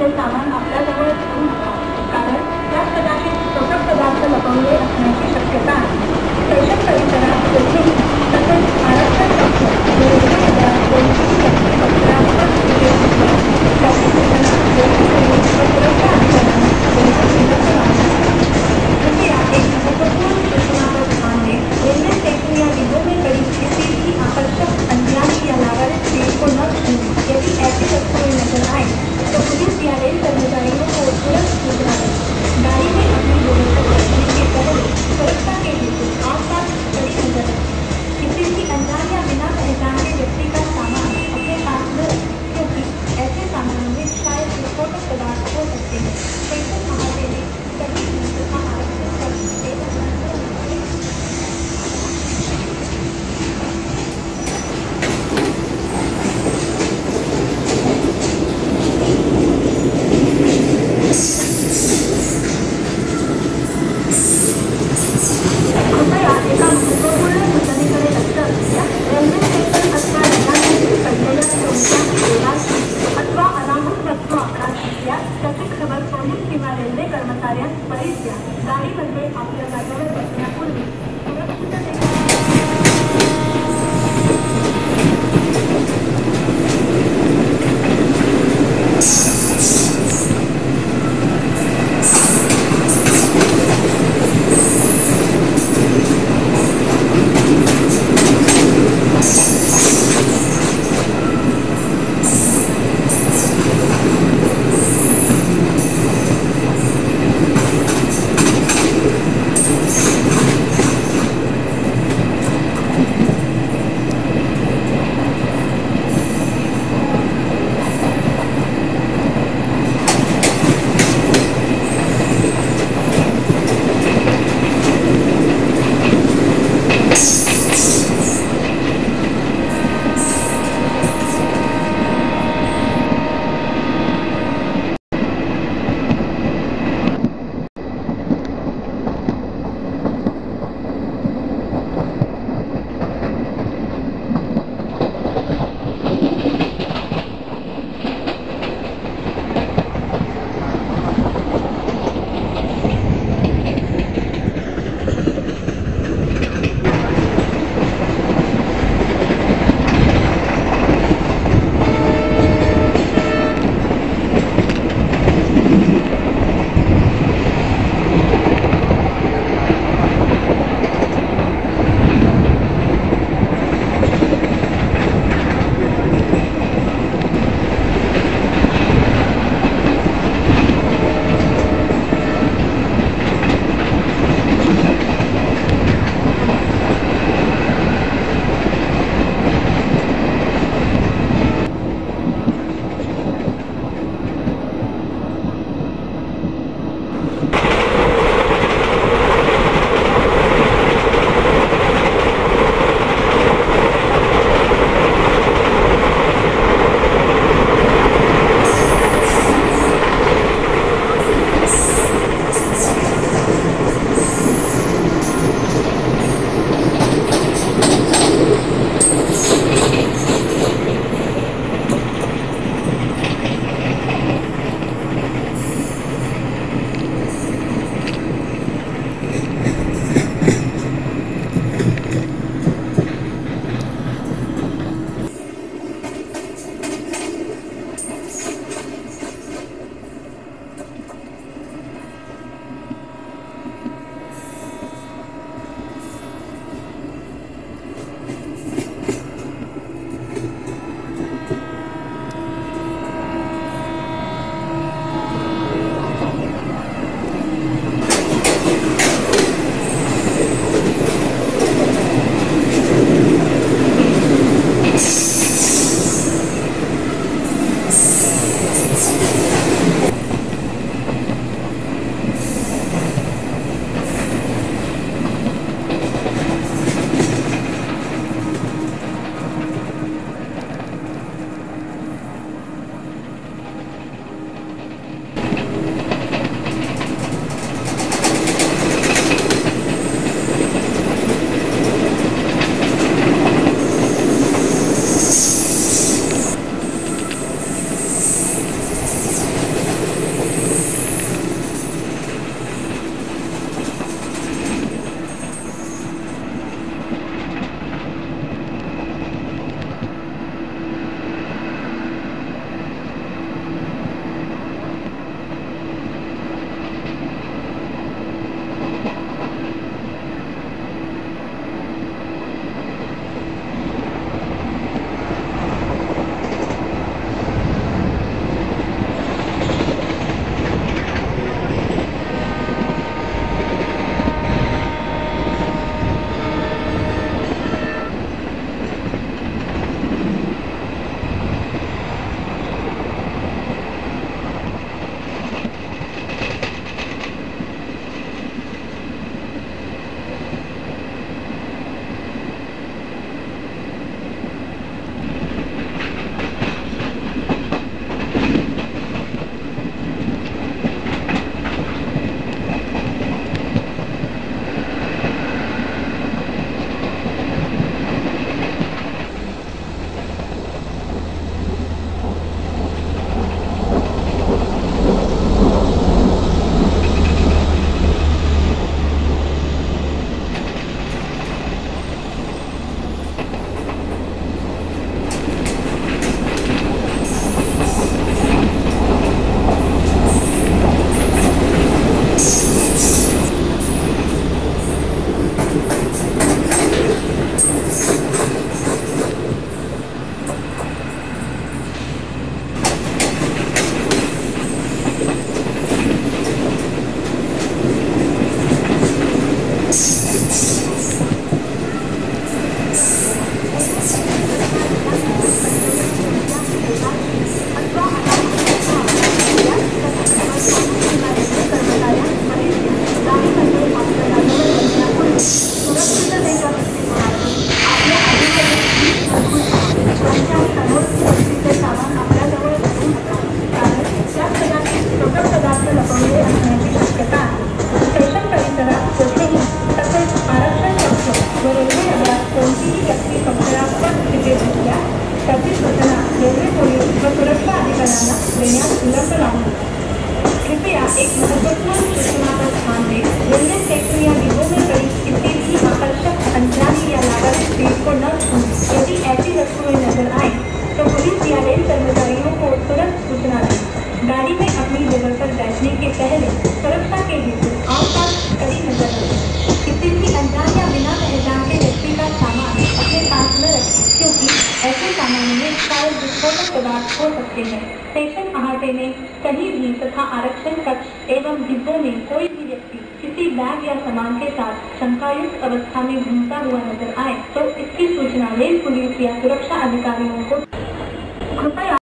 ते सामान आपल्याजवळ ठेवू नका, कारण त्यात कदाचित पोषक पदार्थ लपवले असण्याची शक्यता आहे. शैक्षण परिसरात देखील तसेच आरक्षण कन्या सुलभ लागू होगा। कृपया एक महत्वपूर्ण सूचना पर ध्यान दें, बिजनेस सेक्टर या विवो में करीब कितने भी आकर्षक अंतराल या लागत भीड़ को न छूं। यदि ऐसी वस्तुएं नजर आए तो पुलिस या रेल कर्मचारियों को तुरंत सूचना दें। गाड़ी में अपनी जगह पर बैठने के पहले सुरक्षा के हेतु आसपास कड़ी नजर रखें। किसी भी अंजान या बिना पहचान के व्यक्ति का सामान अपने साथ न रखें, क्योंकि ऐसे सामान में शायद विस्फोटक पदार्थ हो सकते हैं। सेक्शन अहाते में कहीं भी तथा आरक्षण कक्ष एवं डिब्बों में कोई भी व्यक्ति किसी बैग या सामान के साथ शंकायुक्त अवस्था में घूमता हुआ नजर आए तो इसकी सूचना रेल पुलिस या सुरक्षा अधिकारियों को। कृपया